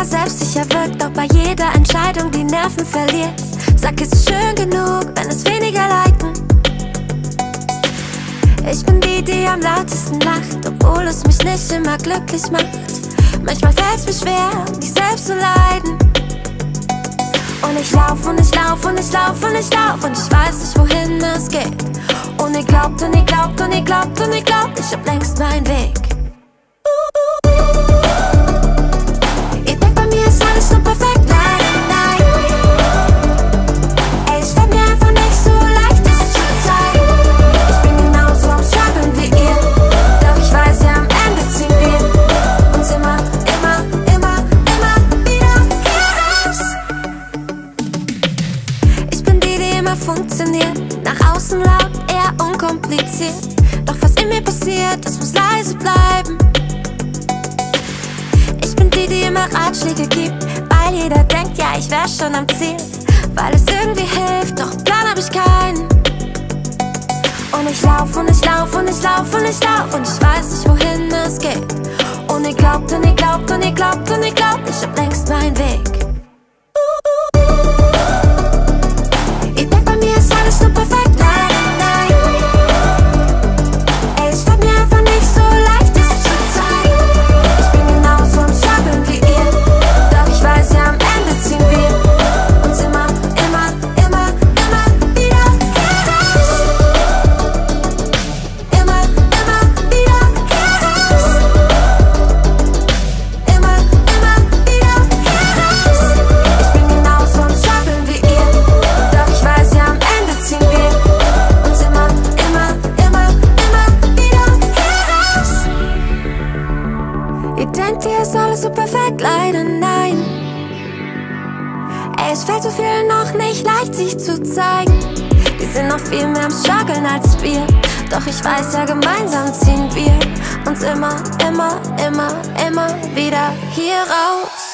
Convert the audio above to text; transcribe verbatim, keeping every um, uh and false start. immer selbstsicher wirkt, doch bei jeder Entscheidung die Nerven verliert. Sag, es ist schön genug, wenn es weniger liken. Ich bin die, die am lautesten lacht, obwohl es mich nicht immer glücklich macht. Manchmal fällt's mir schwer, mich selbst zu leiden. Und ich lauf und ich lauf und ich lauf und ich lauf und ich weiß nicht, wohin es geht. Und ich glaubt und ich glaubt und ich glaubt und ich glaubt, ich hab längst meinen Weg. Ihr denkt, bei mir ist alles nur perfekt, nein, nein. Ey, es fällt mir einfach nicht so leicht, das zu zeigen. Ich bin genauso am Struggeln wie ihr, doch ich weiß ja, am Ende ziehen wir uns immer, immer, immer, immer wieder raus. Ich bin die, die immer funktioniert, nach außen laut, eher unkompliziert. Doch was in mir passiert, das muss leise bleiben. Ich bin die, die immer Ratschläge gibt, weil jeder denkt, ja, ich wär schon am Ziel. Weil es irgendwie hilft, doch Plan hab ich keinen. Und ich lauf und ich lauf und ich lauf und ich lauf und ich weiß nicht, wohin es geht. Und ich glaubt und ich glaubt und ich glaubt und ich glaubt, ich hab längst meinen Weg. Hier ist alles so perfekt, leider nein. Ey, es fällt so vielen noch nicht leicht, sich zu zeigen. Die sind noch viel mehr am Struggeln als wir. Doch ich weiß ja, gemeinsam ziehen wir uns immer, immer, immer, immer wieder hier raus.